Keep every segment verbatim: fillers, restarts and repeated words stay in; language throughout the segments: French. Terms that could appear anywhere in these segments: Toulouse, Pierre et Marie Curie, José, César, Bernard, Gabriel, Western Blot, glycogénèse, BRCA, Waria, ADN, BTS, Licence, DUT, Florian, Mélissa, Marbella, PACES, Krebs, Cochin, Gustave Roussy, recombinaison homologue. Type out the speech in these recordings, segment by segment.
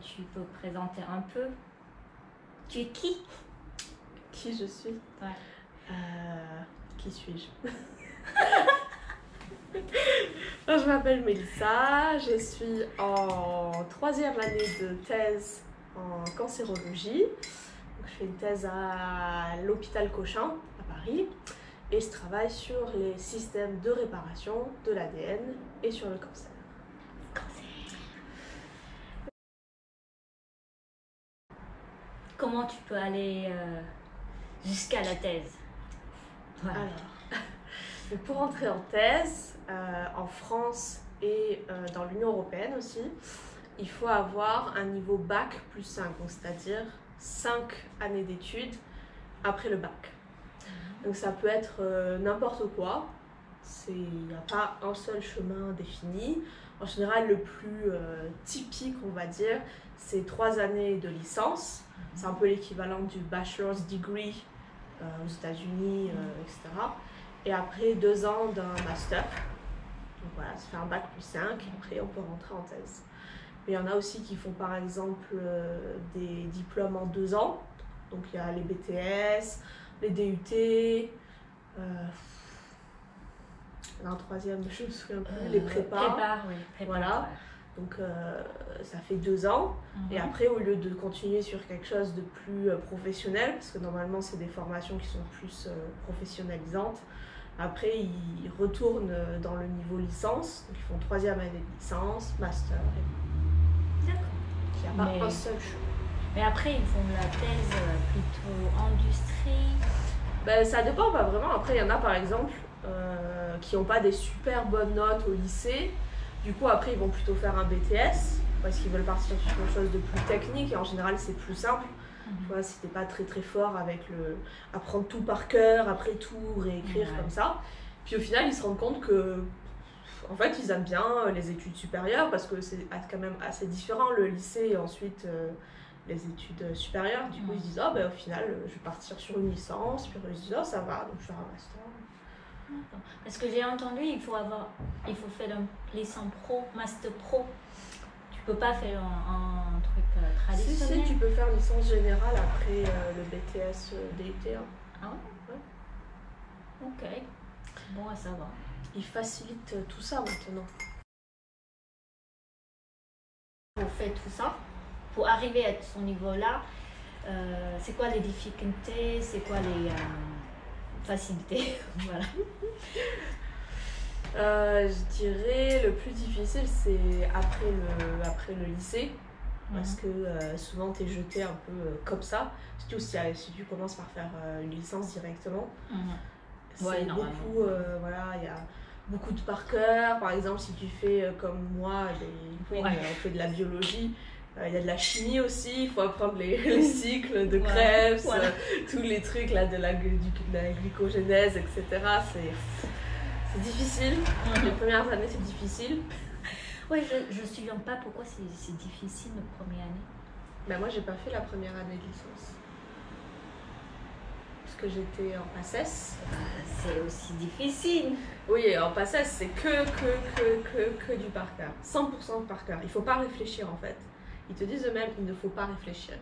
tu peux te présenter un peu? Tu es qui? Qui je suis? Ouais. Euh, qui suis-je? Je m'appelle Mélissa, je suis en troisième année de thèse en cancérologie. Donc, je fais une thèse à l'hôpital Cochin à Paris et je travaille sur les systèmes de réparation de l'A D N et sur le cancer. Comment tu peux aller euh, jusqu'à la thèse? Voilà. Alors, pour entrer en thèse, euh, en France et euh, dans l'Union européenne aussi, il faut avoir un niveau bac plus cinq, c'est-à-dire cinq années d'études après le bac. Donc ça peut être euh, n'importe quoi, il n'y a pas un seul chemin défini. En général, le plus euh, typique, on va dire, c'est trois années de licence. C'est un peu l'équivalent du bachelor's degree euh, aux États-Unis, euh, et cetera. Et après deux ans d'un master. Donc voilà, ça fait un bac plus cinq, et après on peut rentrer en thèse. Mais il y en a aussi qui font par exemple euh, des diplômes en deux ans. Donc il y a les B T S, les D U T. Euh, Un troisième, je me souviens plus, euh, les prépas. Prépa, oui, prépa, voilà, ouais. Donc euh, ça fait deux ans. Mm-hmm. Et après, au lieu de continuer sur quelque chose de plus euh, professionnel, parce que normalement, c'est des formations qui sont plus euh, professionnalisantes, après, ils retournent euh, dans le niveau licence. Donc, ils font troisième année de licence, master. Et... D'accord. Il n'y a mais... pas un seul choix. Mais après, ils font de la thèse plutôt industrie. Ben, ça dépend, pas vraiment. Après, il y en a par exemple. Euh, qui n'ont pas des super bonnes notes au lycée, du coup après ils vont plutôt faire un B T S parce qu'ils veulent partir sur quelque chose de plus technique et en général c'est plus simple. Mm-hmm. Tu vois, si t'es pas très très fort avec le apprendre tout par cœur, après tout réécrire. Mm-hmm. Comme ça, puis au final ils se rendent compte que en fait ils aiment bien les études supérieures parce que c'est quand même assez différent le lycée et ensuite euh, les études supérieures. Du coup, mm-hmm, ils se disent oh ben au final je vais partir sur une licence, puis ils se disent oh ça va donc je vais faire un master. Parce que j'ai entendu, il faut avoir, il faut faire un licence pro, master pro. Tu peux pas faire un, un truc euh, traditionnel. Si, si, tu peux faire licence générale après euh, le B T S, euh, D U T. Hein. Ah ouais? Ouais. Ok. Bon, ça va. Ils facilitent euh, tout ça maintenant. On fait tout ça pour arriver à ce niveau-là. Euh, c'est quoi les difficultés? C'est quoi les euh... facilité, voilà. Euh, je dirais le plus difficile c'est après le, après le lycée, mmh, parce que euh, souvent tu es jeté un peu euh, comme ça, surtout si, si tu commences par faire euh, une licence directement. Mmh. C'est ouais, beaucoup, euh, voilà, il y a beaucoup de par cœur, par exemple si tu fais euh, comme moi, les, ouais, on fait de la biologie. Il y a de la chimie aussi, il faut apprendre les, les cycles de Krebs, ouais, ouais. Euh, tous les trucs là, de, la, du, de la glycogénèse, et cetera. C'est difficile. Mm-hmm. Les premières années, c'est difficile. Oui, je ne me souviens pas pourquoi c'est difficile la première année. Ben, moi, j'ai pas fait la première année de licence. Parce que j'étais en PACES. Ah, c'est aussi difficile. Oui, en PACES, c'est que, que, que, que, que du par cœur. cent pour cent de par cœur. Il ne faut pas réfléchir en fait. Ils te disent eux-mêmes qu'il ne faut pas réfléchir.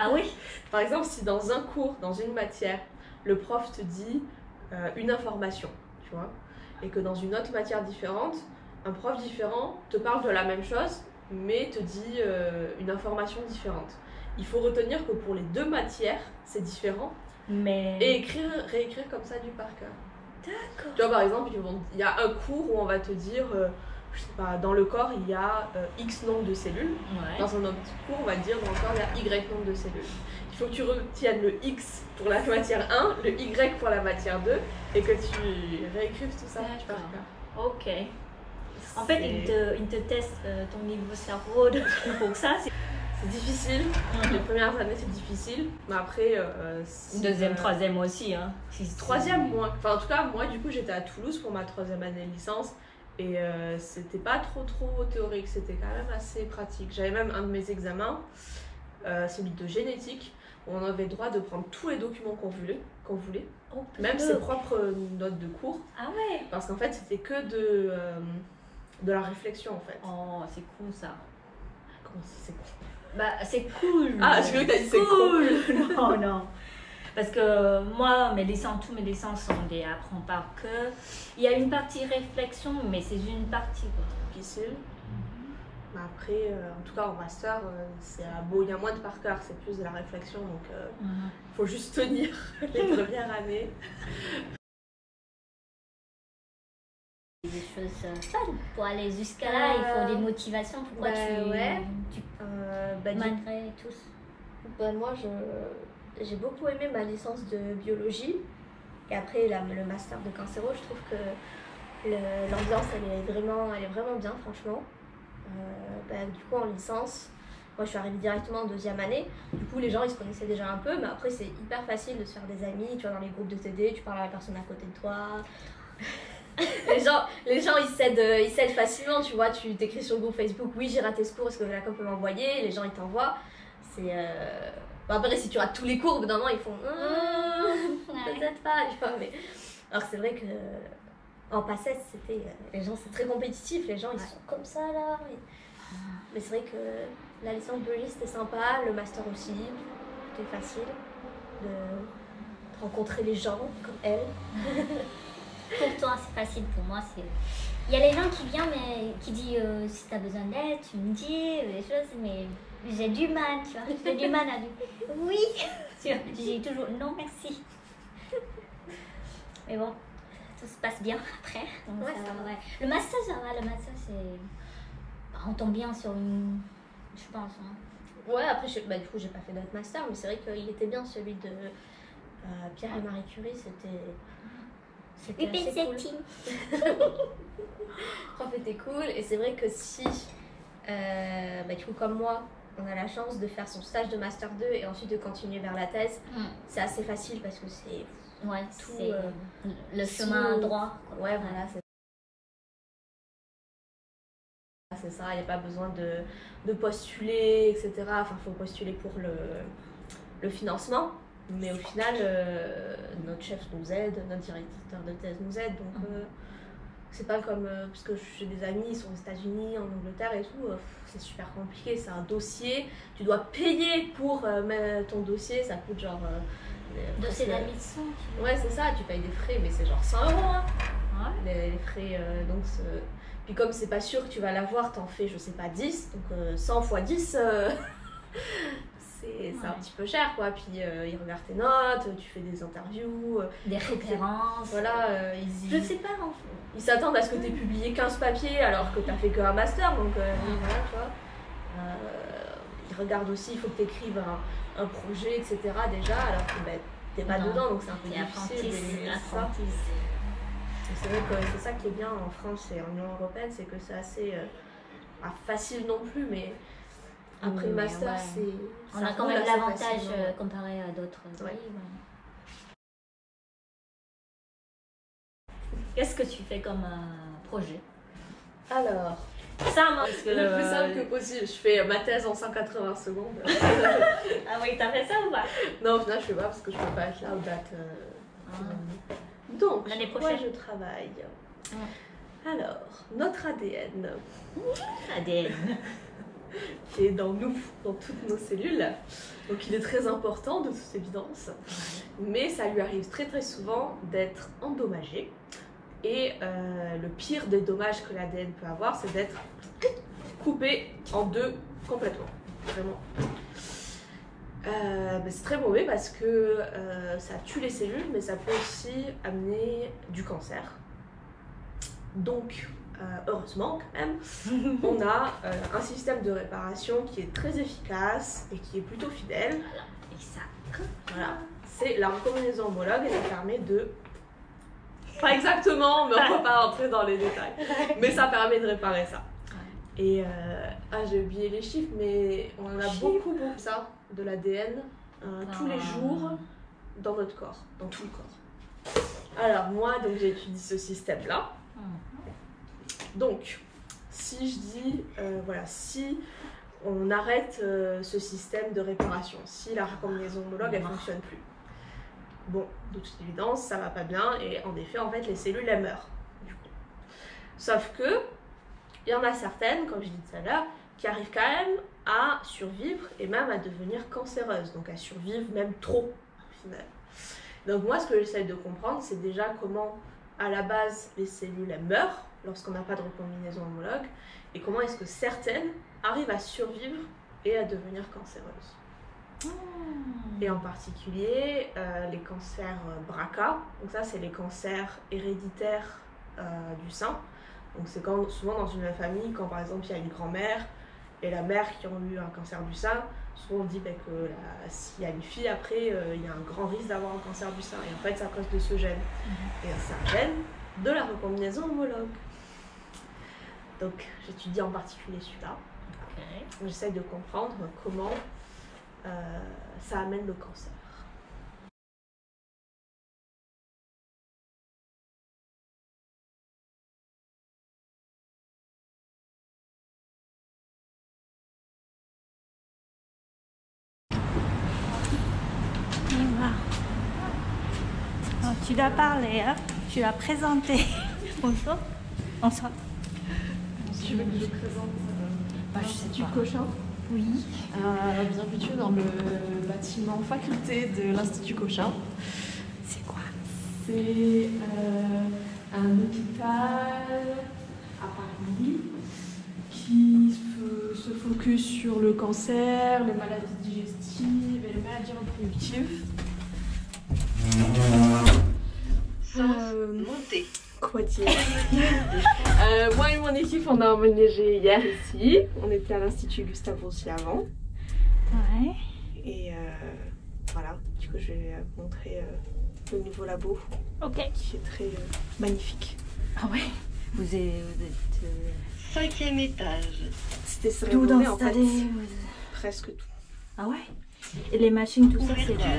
Ah oui? Par exemple, si dans un cours, dans une matière, le prof te dit euh, une information, tu vois, et que dans une autre matière différente, un prof différent te parle de la même chose, mais te dit euh, une information différente. Il faut retenir que pour les deux matières, c'est différent, mais... et écrire, réécrire comme ça du par cœur. D'accord. Tu vois, par exemple, il y a un cours où on va te dire... Euh, je sais pas, dans le corps, il y a euh, X nombre de cellules. Ouais. Dans un autre cours, on va dire dans le corps, il y a Y nombre de cellules. Il faut que tu retiennes le X pour la matière un, le Y pour la matière deux, et que tu réécrives tout ça. Ok. En fait, ils te, ils te testent euh, ton niveau cerveau pour ça. C'est difficile. Mmh. Les premières années, c'est difficile. Mais après... Euh, si Deuxième, euh, troisième aussi. Hein. Troisième, moins. Enfin, en tout cas, moi, du coup, j'étais à Toulouse pour ma troisième année de licence. Et euh, c'était pas trop trop théorique, c'était quand même assez pratique. J'avais même un de mes examens, euh, celui de génétique, où on avait le droit de prendre tous les documents qu'on voulait, qu'on voulait oh, même ses propres notes de cours. Ah ouais? Parce qu'en fait, c'était que de, euh, de la réflexion en fait. Oh, c'est cool ça. Comment c'est cool? Bah, c'est cool. Ah, je croyais que t'as dit c'est cool. cool. Non, non. Parce que moi, mes dessins, tous mes dessins sont des apprends par cœur. Il y a une partie réflexion, mais c'est une partie difficile. Mm-hmm. Après, euh, en tout cas, en master, euh, c'est un beau, il y a moins de par cœur, c'est plus de la réflexion. Donc, il euh, mm-hmm. faut juste tenir les premières années. Des choses fun pour aller jusqu'à là, euh, il faut des motivations. Pourquoi bah, tu, ouais. tu euh, bah, malgré du... tous bah, moi je j'ai beaucoup aimé ma licence de biologie et après la, le master de cancéro. Je trouve que l'ambiance elle est vraiment elle est vraiment bien, franchement. Euh, bah, du coup en licence moi je suis arrivée directement en deuxième année, du coup les gens ils se connaissaient déjà un peu, mais après c'est hyper facile de se faire des amis. Tu vois, dans les groupes de T D tu parles à la personne à côté de toi. les, gens, les gens ils s'aident ils s'aident facilement, tu vois. Tu t'écris sur le groupe Facebook, oui j'ai raté ce cours, est-ce que la copain peut m'envoyer? Les gens ils t'envoient. C'est euh... bon, après si tu rates tous les cours au bout d'un moment ils font mmm, peut-être pas, tu vois. Mais alors c'est vrai que en passesse c'était les gens c'est très compétitif, les gens ils ouais. sont comme ça là. Mais, mais c'est vrai que la licence de biologie c'était sympa, le master aussi c'était facile de rencontrer les gens comme elle. Pour toi, c'est facile, pour moi, c'est... Il y a les gens qui viennent, mais qui disent euh, si t'as besoin d'aide, tu me dis, des choses, mais j'ai du mal, tu vois, j'ai du mal à dire oui, tu vois, j'ai toujours non, merci. Mais bon, tout se passe bien après. Donc ouais, ça va, ouais. Le master, ça va, le master, c'est... On tombe bien sur une... je pense, hein. Ouais, après, je... bah, du coup, j'ai pas fait d'autres masters, mais c'est vrai qu'il était bien celui de euh, Pierre et Marie Curie, c'était... C'était cool. Prof était cool et c'est vrai que si, euh, bah, du coup comme moi, on a la chance de faire son stage de master deux et ensuite de continuer vers la thèse, mm. c'est assez facile parce que c'est ouais, tout euh, le chemin sous... droit. Quoi. Ouais, voilà, c'est c'est ça. Il n'y a pas besoin de, de postuler, et cetera. Enfin, faut postuler pour le, le financement. Mais au final, euh, notre chef nous aide, notre directeur de thèse nous aide, donc euh, c'est pas comme, euh, parce que j'ai des amis, ils sont aux États-Unis, en Angleterre et tout, euh, c'est super compliqué, c'est un dossier, tu dois payer pour euh, ton dossier, ça coûte genre... Euh, dossier d'admission. Ouais, c'est ça, tu payes des frais, mais c'est genre cent euros, hein. Ouais. Les, les frais, euh, donc... Puis comme c'est pas sûr que tu vas l'avoir, t'en fais, je sais pas, dix, donc euh, cent fois dix... Euh... C'est ouais. un petit peu cher, quoi. Puis euh, ils regardent tes notes, tu fais des interviews, euh, des références. Voilà, euh, ils y... Je sais pas, en fait. Ils s'attendent à ce que tu aies publié quinze papiers alors que tu n'as fait qu'un master. Donc euh, mmh. voilà, tu vois. Euh, ils regardent aussi, il faut que tu écrives un, un projet, et cetera déjà, alors que ben, tu n'es pas non. dedans, donc c'est un peu difficile. C'est vrai que c'est ça qui est bien en France et en Union Européenne, c'est que c'est assez euh, pas facile non plus, mais. Après oui, master, ouais. c'est... On a quand même l'avantage euh, comparé à d'autres ouais. pays. Ouais. Qu'est-ce que tu fais comme euh, projet? Alors... Ça, moi, parce que le plus simple que possible, je fais ma thèse en cent quatre-vingts secondes. Ah oui, t'as fait ça ou pas? Non, là, je fais pas parce que je peux pas être là aux dates. Euh, ah. Donc, l'année prochaine, je travaille. Ah. Alors, notre A D N. A D N qui est dans nous, dans toutes nos cellules, donc il est très important de toute évidence, mais ça lui arrive très très souvent d'être endommagé et euh, le pire des dommages que l'A D N peut avoir c'est d'être coupé en deux complètement, vraiment. Euh, ben c'est très mauvais parce que euh, ça tue les cellules mais ça peut aussi amener du cancer. Donc Euh, heureusement quand même, on a euh, un système de réparation qui est très efficace et qui est plutôt fidèle. Et ça, voilà, c'est la recombinaison homologue et ça permet de... Pas exactement, mais on ne peut pas rentrer dans les détails. Mais ça permet de réparer ça. Et, euh... ah j'ai oublié les chiffres, mais on en a beaucoup, beaucoup ça, de l'A D N, euh, tous les jours, dans notre corps, dans tout le corps. Alors moi, donc j'étudie ce système-là. Donc, si je dis, euh, voilà, si on arrête euh, ce système de réparation, si la recombinaison homologue, elle ne fonctionne plus, bon, de toute évidence, ça ne va pas bien et en effet, en fait, les cellules, elles meurent. Du coup. Sauf que, il y en a certaines, comme je dis tout à l'heure, qui arrivent quand même à survivre et même à devenir cancéreuses, donc à survivre même trop au final. Donc moi, ce que j'essaie de comprendre, c'est déjà comment à la base les cellules elles meurent lorsqu'on n'a pas de recombinaison homologue et comment est-ce que certaines arrivent à survivre et à devenir cancéreuses. Mmh. Et en particulier euh, les cancers B R C A, donc ça c'est les cancers héréditaires euh, du sein. Donc c'est quand souvent dans une famille, quand par exemple il y a une grand-mère et la mère qui ont eu un cancer du sein, souvent on dit bah, que la, s'il y a une fille après, euh, il y a un grand risque d'avoir un cancer du sein. Et en fait c'est à cause de ce gène. Mmh. Et c'est un gène de la recombinaison homologue. Donc j'étudie en particulier celui-là. Okay. J'essaie de comprendre comment euh, ça amène le cancer. Tu l'as parlé, hein? Tu l'as présenté. Bonjour. Bonsoir. Tu veux que je présente euh, bah, du Cochin? Oui. Euh, bienvenue dans le bâtiment faculté de l'Institut Cochin. C'est quoi? C'est euh, un hôpital à Paris qui se focus sur le cancer, les maladies digestives et les maladies reproductives. Euh, Monter. Quoi dire? euh, Moi et mon équipe, on a emménagé hier ici. On était à l'Institut Gustave Roussy avant. Ouais. Et euh, voilà, du coup, je vais vous montrer euh, le nouveau labo. Ok. Qui est très euh, magnifique. Ah ouais? Vous êtes. Vous êtes euh... Cinquième étage. C'était ça. Tout dans en fait. Presque tout. Ah ouais? Et les machines, tout ça, c'est la...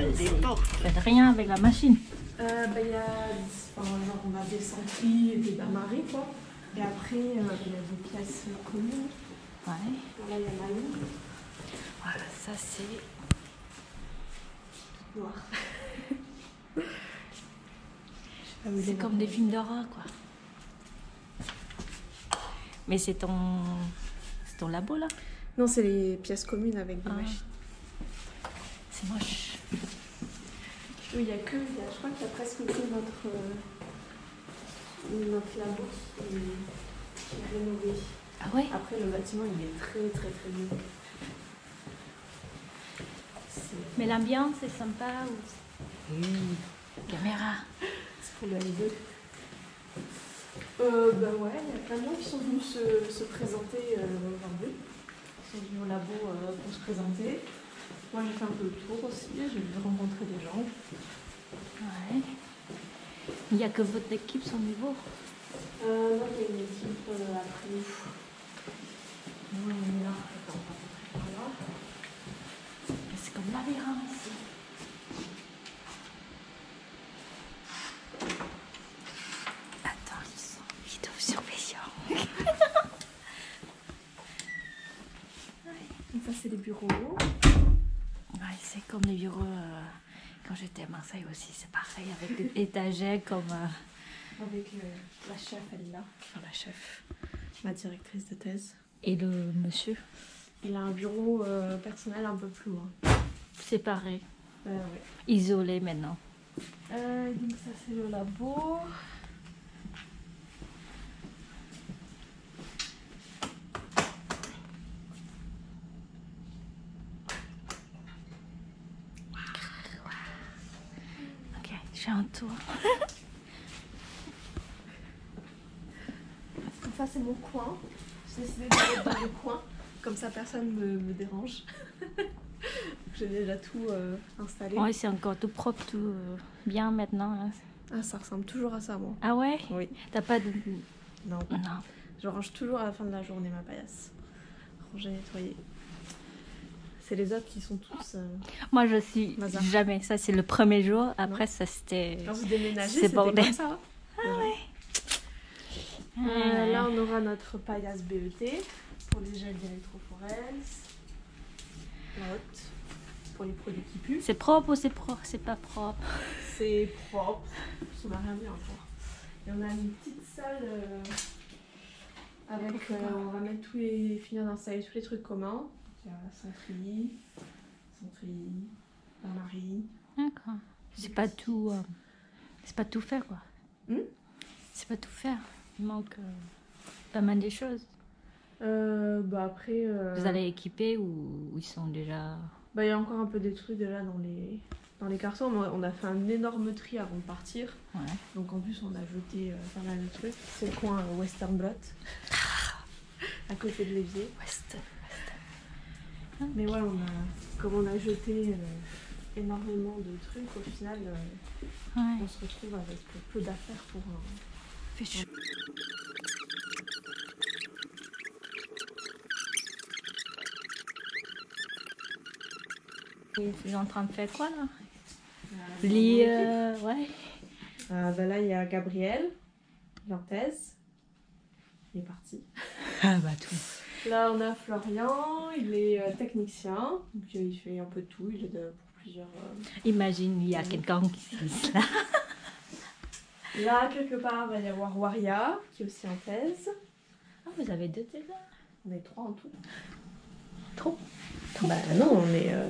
rien avec la machine. Euh, bah, y a, enfin, genre, on a des sentries et des bains-maries, quoi. Et après, il euh, y a des pièces communes. Ouais. Voilà, il y en a une. Voilà, ça, c'est... noir. C'est comme des films d'horreur, quoi. Mais c'est ton... c'est ton labo, là? Non, c'est les pièces communes avec des ah. machines. C'est moche. Oui, il y a que, il y a, je crois qu'il y a presque que notre, euh, notre labo qui est rénové. Ah ouais? Après, le bâtiment, il est très, très, très beau. Mais l'ambiance est sympa ou... Mmh. Caméra. C'est pour les deux. Euh, ben bah ouais, il y a plein de gens qui sont venus se, se présenter euh, aujourd'hui. Ils sont venus au labo euh, pour se présenter. Moi j'ai fait un peu le tour aussi, j'ai dû rencontrer des gens. Ouais. Il n'y a que votre équipe sans niveau? Euh, non, il y a une équipe euh, après. Nous on est là, on va rentrer. C'est comme labyrinthe ici. Attends, ils sont vidéosurveillants. Ouais. Ça c'est les bureaux. C'est comme les bureaux, euh, quand j'étais à Marseille aussi, c'est pareil, avec des étagères comme... Euh... Avec euh, la chef, elle est là. Enfin, la chef, ma directrice de thèse. Et le monsieur? Il a un bureau euh, personnel un peu plus loin. Séparé. Euh, ouais. Isolé maintenant. Euh, donc ça, c'est le labo. Un tour. Ça c'est mon coin. J'ai décidé de mettre dans le coin. Comme ça personne ne me, me dérange. J'ai déjà tout euh, installé. Oui, c'est encore tout propre, tout euh, bien maintenant. Hein. Ah, ça ressemble toujours à ça, moi. Ah ouais? Oui. T'as pas de... Non. Non. Je range toujours à la fin de la journée ma paillasse. Ranger, nettoyer. C'est les autres qui sont tous... Euh... Moi, je suis Mazar. Jamais. Ça, c'est le premier jour. Après, non. Ça, c'était... Quand vous déménagez, c'était comme ça. Ah ouais. Ouais. Euh, ouais. Là, on aura notre paillasse B E T pour les gels d'électrophorèse. La haute pour les produits qui puent. C'est propre ou c'est propre? C'est pas propre. C'est propre. On n'a rien mis encore. Et on a une petite salle euh, Avec, euh, on va mettre tous les, finir d'installer tous les trucs communs. Il y a Centry, Centry, Bernard. D'accord. C'est pas tout, euh, c'est pas tout faire quoi. Hum? C'est pas tout faire. Il manque euh, pas mal des choses. Euh, bah après. Euh... Vous allez équiper ou, ou ils sont déjà. Bah il y a encore un peu des trucs déjà dans les dans les cartons. On a fait un énorme tri avant de partir. Ouais. Donc en plus on a jeté euh, pas mal de trucs. C'est le coin euh, Western Blot. À côté de l'évier. Western. Western. Mais ouais, on a comme on a jeté euh, énormément de trucs au final, euh, ouais. On se retrouve avec peu d'affaires pour un. Euh... Ils sont en train de faire quoi là? euh, Les, euh, ouais. Euh, ben là il y a Gabriel, Lantès, il est parti. Ah bah tout. Là on a Florian, il est euh, technicien, donc il fait un peu de tout, il est de, pour plusieurs. Euh, Imagine il y a euh, quelqu'un qui se là. Là quelque part il va y avoir Waria qui est aussi en thèse. Ah vous avez deux thèses là? On est trois en tout. Trop. Trop. Bah non on est. Euh...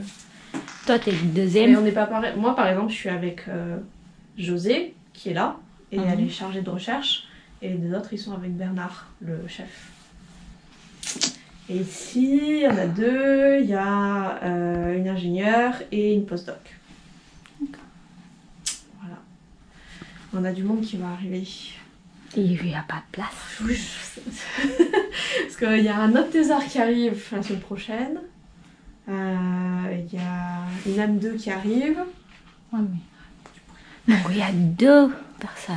Toi, t'es le deuxième. Mais on n'est pas pareil. Moi, par exemple, je suis avec euh, José, qui est là, et mmh. Elle est chargée de recherche. Et les autres, ils sont avec Bernard, le chef. Et ici, il y en a deux. Il y a euh, une ingénieure et une postdoc. D'accord. Voilà. On a du monde qui va arriver. Il n'y a pas de place. Oui, je sais. Parce qu'il y a un autre César qui arrive la semaine prochaine. Il euh, y a une âme deux qui arrive. Ouais, mais... il y a deux personnes.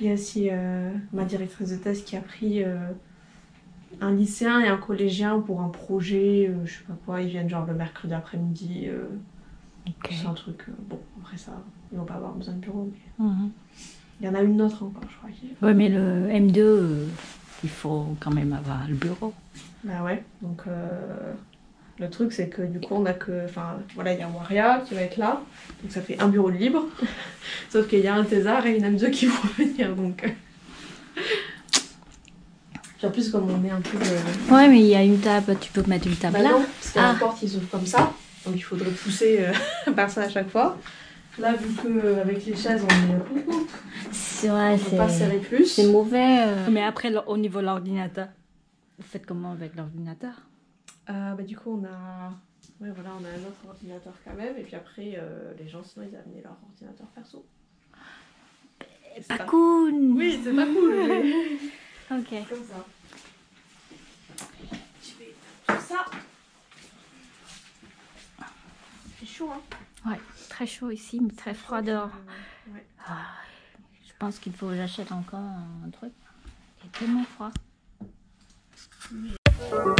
Il y a aussi euh, ma directrice de thèse qui a pris euh, un lycéen et un collégien pour un projet, euh, je sais pas quoi, ils viennent genre le mercredi après-midi. Euh, okay. C'est un truc, euh, bon, après ça, ils vont pas avoir besoin de bureau. Mais... Mm-hmm. Il y en a une autre encore, je crois. Qui... Ouais, mais le M deux, euh, il faut quand même avoir le bureau. Bah ouais, donc... Euh... Le truc, c'est que du coup, on a que. Enfin, voilà, il y a Waria qui va être là, donc ça fait un bureau de libre. Sauf qu'il y a un César et une Amzeu qui vont venir, donc. Puis en plus, comme on est un peu. De... Ouais, mais il y a une table, tu peux mettre une table bah là. Non, parce que ah. La porte, ils s'ouvrent comme ça, donc il faudrait pousser euh, par ça à chaque fois. Là, vu qu'avec les chaises, on est. C'est vrai, c'est. On peut pas serrer plus. C'est mauvais. Euh... Mais après, au niveau de l'ordinateur, vous faites comment avec l'ordinateur? Euh, bah, du coup, on a... Ouais, voilà, on a un autre ordinateur quand même. Et puis après, euh, les gens, sinon, ils amenaient leur ordinateur perso. Pas, pas cool. Oui, c'est pas cool. Mais... ok. Comme ça. Je vais tout ça. C'est chaud, hein? Ouais, très chaud ici, mais très froid dehors. Euh, ouais. Ah, je pense qu'il faut que j'achète encore un truc. Il est tellement froid. Oui.